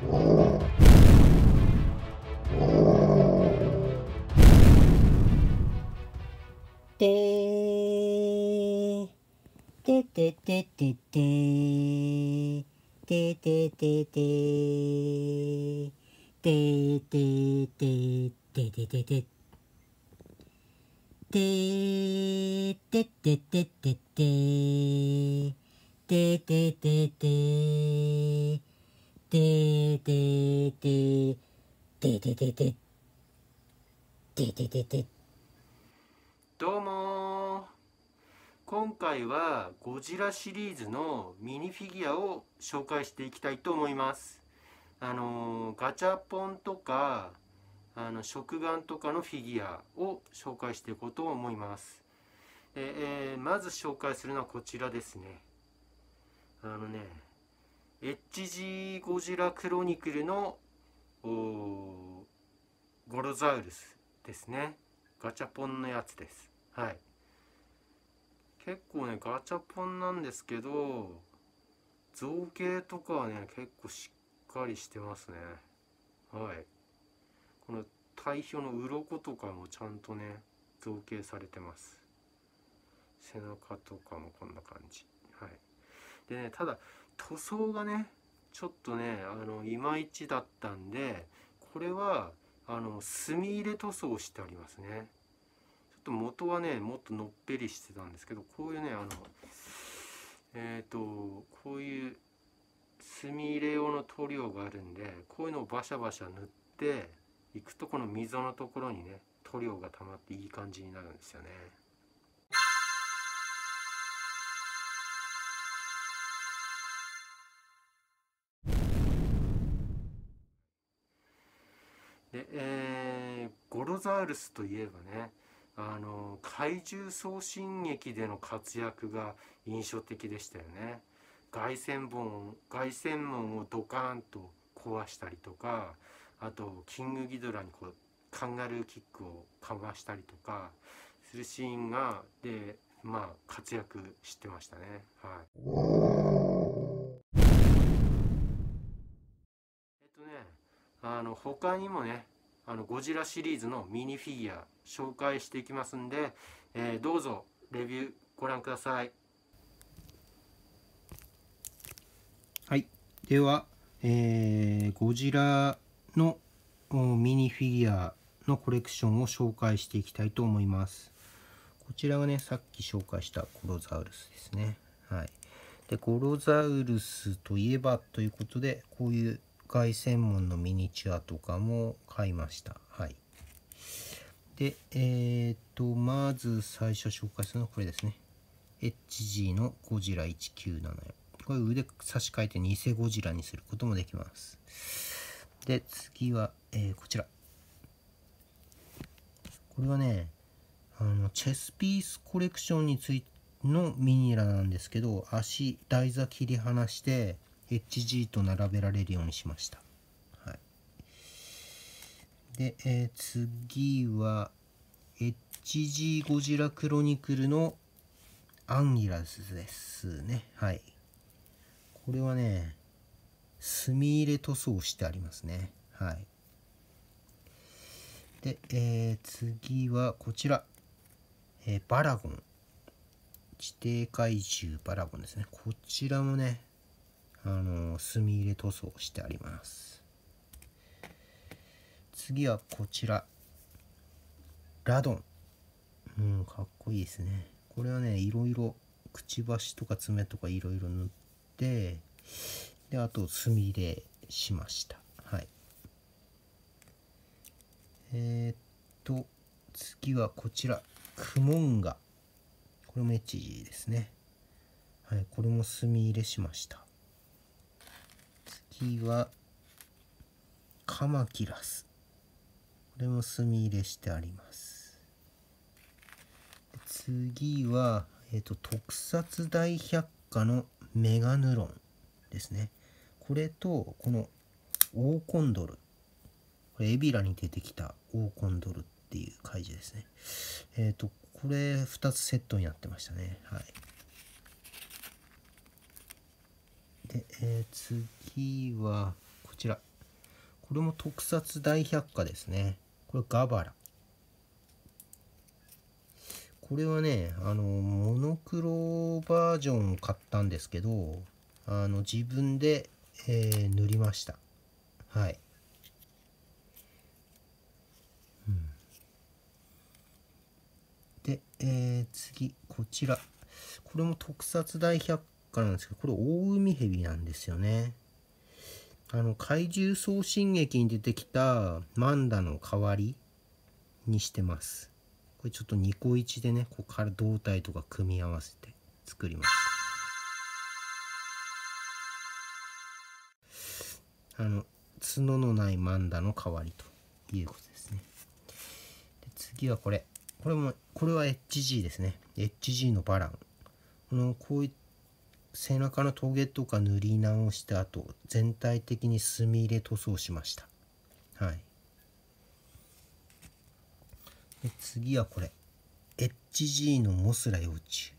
どうも今回はゴジラシリーズのミニフィギュアを紹介していきたいと思います。ガチャポンとか食玩とかのフィギュアを紹介していこうと思います。まず紹介するのはこちらですね。HG ゴジラクロニクルのゴロザウルスですね。ガチャポンのやつです。はい、結構ねガチャポンなんですけど造形とかはね結構しっかりしてますね。はい、この体表の鱗とかもちゃんとね造形されてます。背中とかもこんな感じ。はい、でねただ塗装がねちょっとねいまいちだったんでこれは墨入れ塗装をしてありますね。ちょっと元はねもっとのっぺりしてたんですけどこういうねこういう墨入れ用の塗料があるんでこういうのをバシャバシャ塗っていくとこの溝のところにね塗料が溜まっていい感じになるんですよね。でゴロザウルスといえばね怪獣送信劇での活躍が印象的でしたよね。凱旋門をドカーンと壊したりとかあとキングギドラにこうカンガルーキックをかましたりとかするシーンがで活躍してましたね。はい、他にもねゴジラシリーズのミニフィギュア紹介していきますんで、どうぞレビューご覧ください。はい、では、ゴジラのミニフィギュアのコレクションを紹介していきたいと思います。こちらはねさっき紹介したゴロザウルスですね。はい、でゴロザウルスといえばということでこういう凱旋門のミニチュアとかも買いました。はい、でまず最初紹介するのはこれですね。 HG のゴジラ1974これ腕差し替えて偽ゴジラにすることもできます。で次は、こちらこれはねチェスピースコレクションについてのミニラなんですけど足台座切り離して HG と並べられるようにしました。はい、で、次は HG ゴジラクロニクルのアンギラスですね。はい、これはね墨入れ塗装してありますね。はい、で、次はこちら、バラゴン地底怪獣バラゴンですね。こちらもね墨入れ塗装してあります。次はこちらラドン、かっこいいですね。これはねいろいろくちばしとか爪とかいろいろ塗ってであと墨入れしました。はい、次はこちらクモンガこれも HG ですね。はい、これも墨入れしました。次はカマキラスこれも墨入れしてあります。次は、特撮大百科のメガヌロンですね。これとこのオーコンドルこれエビラに出てきたオーコンドルっていう怪獣ですね。これ2つセットになってましたね。はい、で、次はこちらこれも特撮大百科ですね。これガバラ。これはね、モノクロバージョンを買ったんですけど、自分で、塗りました。はい。で、次、こちら。これも特撮大百科なんですけど、これ大海蛇なんですよね。怪獣送信劇に出てきたマンダの代わりにしてます。これちょっと2個1でね、ここから胴体とか組み合わせて作りました。角のないマンダの代わりということですね。で次はこれ。これは HG ですね。HG のバラン。こういう背中のトゲとか塗り直した後、全体的に墨入れ塗装しました。はい。で次はこれ HG のモスラ幼虫、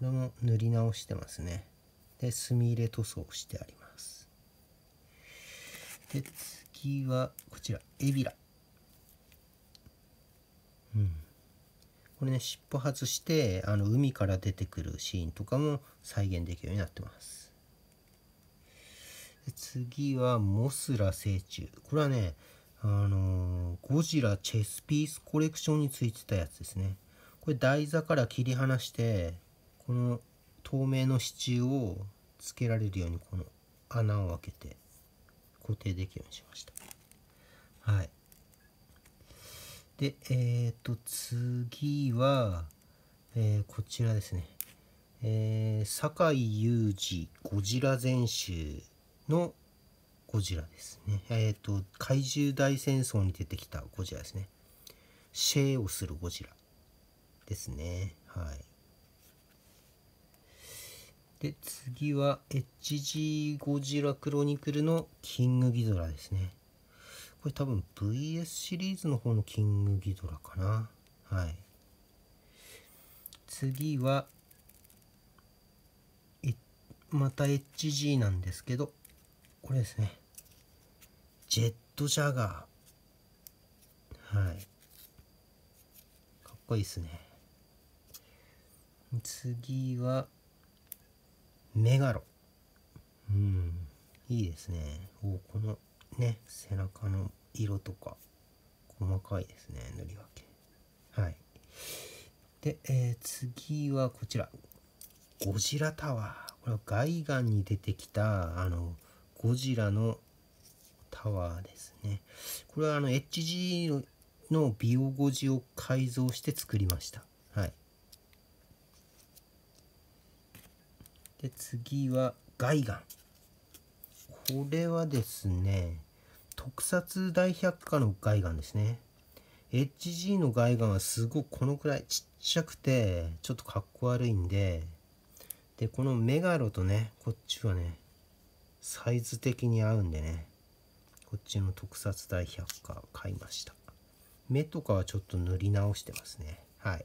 これも塗り直してますね。で墨入れ塗装してあります。で次はこちらエビラ、これね、尻尾外して海から出てくるシーンとかも再現できるようになってます。で次はモスラ成虫、これはねゴジラチェスピースコレクションについてたやつですね。これ台座から切り離して、この透明の支柱をつけられるようにこの穴を開けて固定できるようにしました。はい。で、次は、こちらですね。坂井雄二ゴジラ全集のゴジラですね。怪獣大戦争に出てきたゴジラですね。シェーをするゴジラですね。はい。で、次は HG ゴジラクロニクルのキングギドラですね。これ多分 VS シリーズの方のキングギドラかな。はい。次は、また HG なんですけど、これですね。ジェットジャガー。はい。かっこいいですね。次は、メガロ。いいですね。このね、背中の色とか、細かいですね、塗り分け。はい。で、次はこちら。ゴジラタワー。これはガイガンに出てきた、ゴジラのタワーですね。これはHG のビオゴジを改造して作りました。はい。で、次はガイガン。これはですね、特撮大百科のガイガンですね。HG のガイガンはすごくこのくらいちっちゃくて、ちょっとかっこ悪いんで、で、このメガロとね、こっちはね、サイズ的に合うんでね、こっちの特撮大百科買いました。目とかはちょっと塗り直してますね。はい。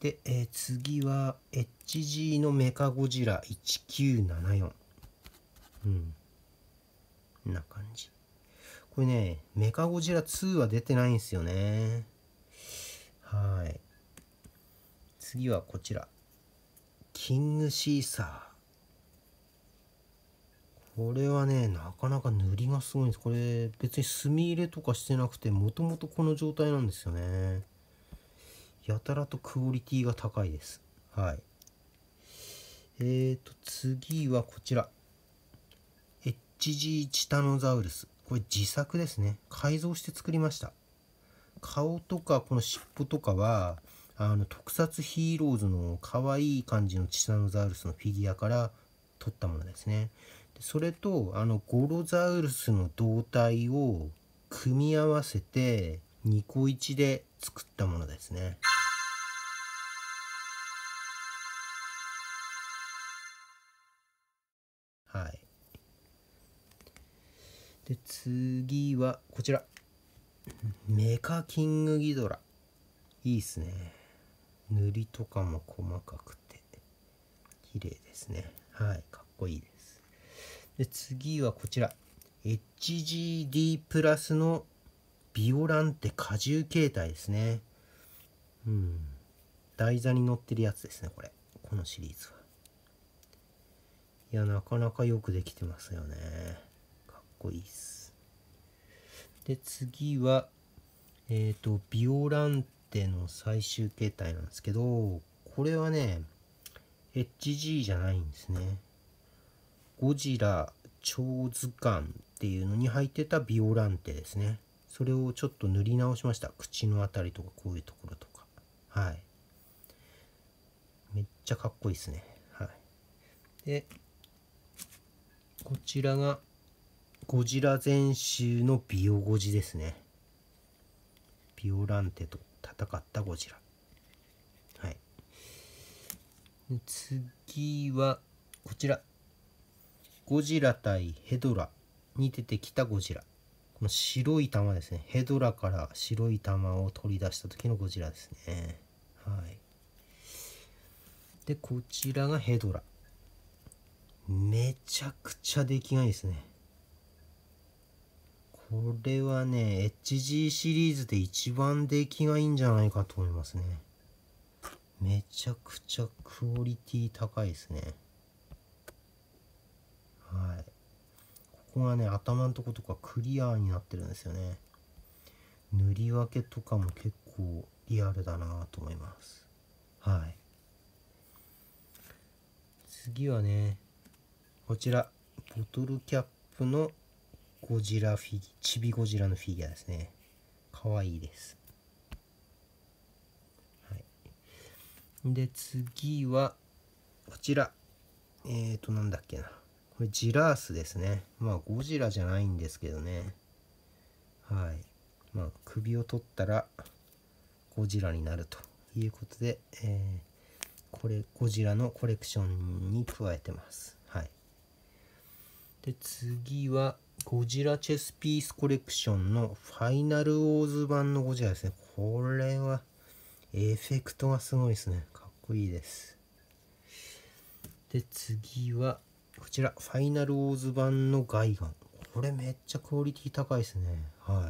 で、次は HG のメカゴジラ1974。こんな感じ。これね、メカゴジラ2は出てないんですよね。はい。次はこちら。キングシーサー。これはね、なかなか塗りがすごいんです。これ、別に墨入れとかしてなくて、もともとこの状態なんですよね。やたらとクオリティが高いです。はい。次はこちら。HG チタノザウルス。これ自作ですね。改造して作りました。顔とか、この尻尾とかは、特撮ヒーローズの可愛い感じのチタノザウルスのフィギュアから取ったものですね。それとゴロザウルスの胴体を組み合わせて2個1で作ったものですね。はい。で次はこちらメカキングギドラ。いいっすね。塗りとかも細かくて綺麗ですね。はい、かっこいいです。で次はこちら HGD プラスのビオランって果汁形態ですね。台座に乗ってるやつですね、これ。このシリーズは。いや、なかなかよくできてますよね。かっこいいっす。で、次は、ビオランテの最終形態なんですけど、これはね、HG じゃないんですね。ゴジラ超図鑑っていうのに入ってたビオランテですね。それをちょっと塗り直しました。口のあたりとか、こういうところとか。はい。めっちゃかっこいいですね。はい。で、こちらが、ゴジラ全集のビオゴジですね。ビオランテと戦ったゴジラ。はい。次は、こちら。ゴジラ対ヘドラに出てきたゴジラ。この白い玉ですね。ヘドラから白い玉を取り出した時のゴジラですね。はい。で、こちらがヘドラ。めちゃくちゃ出来がいいですね。これはね、HG シリーズで一番出来がいいんじゃないかと思いますね。めちゃくちゃクオリティ高いですね。はい。ここがね、頭のとことかクリアになってるんですよね。塗り分けとかも結構リアルだなと思います。はい。次はね、こちら、ボトルキャップのゴジラフィギュア、チビゴジラのフィギュアですね。かわいいです。はい。で、次は、こちら。なんだっけな。これ、ジラースですね。まあ、ゴジラじゃないんですけどね。はい。まあ、首を取ったら、ゴジラになるということで、これ、ゴジラのコレクションに加えてます。はい。で、次は、ゴジラチェスピースコレクションのファイナルオーズ版のゴジラですね。これは、エフェクトがすごいですね。かっこいいです。で、次は、こちら、ファイナルオーズ版のガイガン。これめっちゃクオリティ高いですね。はい。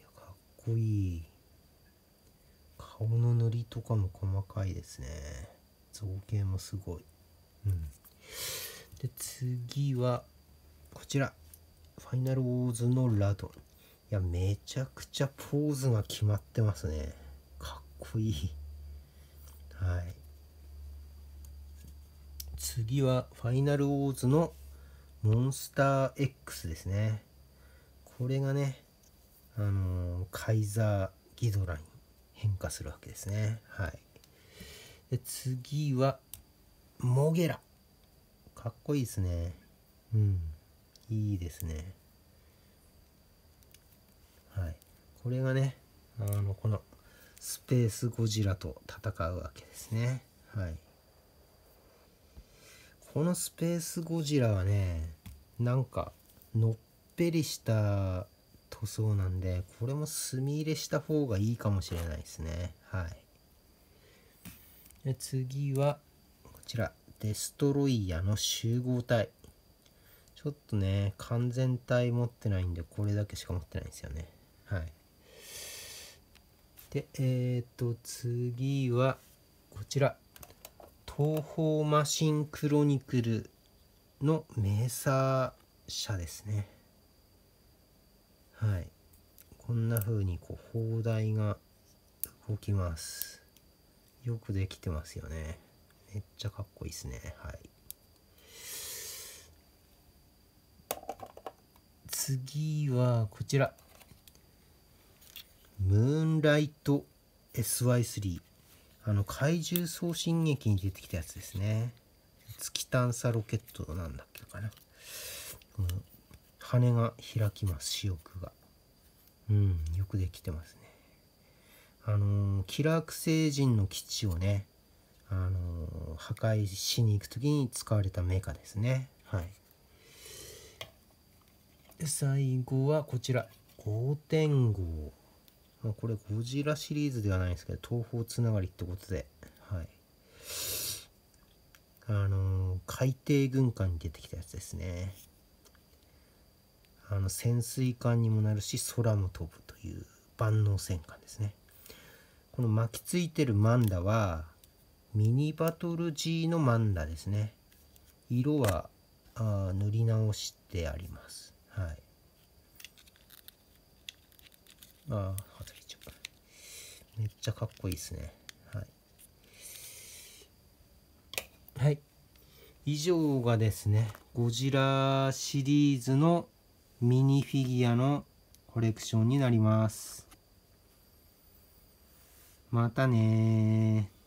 いや、かっこいい。顔の塗りとかも細かいですね。造形もすごい。で、次は、こちら。ファイナルオーズのラドン。いや、めちゃくちゃポーズが決まってますね。かっこいい。はい。次は、ファイナルオーズのモンスター X ですね。これがね、カイザーギドラに変化するわけですね。はい。で、次は、モゲラ。かっこいいですね。いいですね。はい。これがね、このスペースゴジラと戦うわけですね。はい。このスペースゴジラはね、なんか、のっぺりした塗装なんで、これも墨入れした方がいいかもしれないですね。はい。で、次は、こちら、デストロイヤーの集合体。ちょっとね、完全体持ってないんで、これだけしか持ってないんですよね。はい。で、次は、こちら。東方マシンクロニクルのメーサー車ですね。はい。こんな風に、こう、砲台が動きます。よくできてますよね。めっちゃかっこいいですね。はい。次は、こちら。ムーンライト SY3。怪獣送信劇に出てきたやつですね。月探査ロケットのなんだっけかな。この羽が開きます、視翼が。よくできてますね。キラーク星人の基地をね、破壊しに行くときに使われたメカですね。はい。で、最後はこちら。5.5。これゴジラシリーズではないんですけど、東方つながりってことで、はい。海底軍艦に出てきたやつですね。潜水艦にもなるし空も飛ぶという万能戦艦ですね。この巻きついてるマンダはミニバトル G のマンダですね。色は塗り直してあります。はい。外れちゃう。めっちゃかっこいいですね。はい。はい。以上がですね、ゴジラシリーズのミニフィギュアのコレクションになります。またねー。